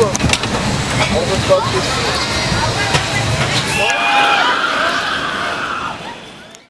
over. Over touches.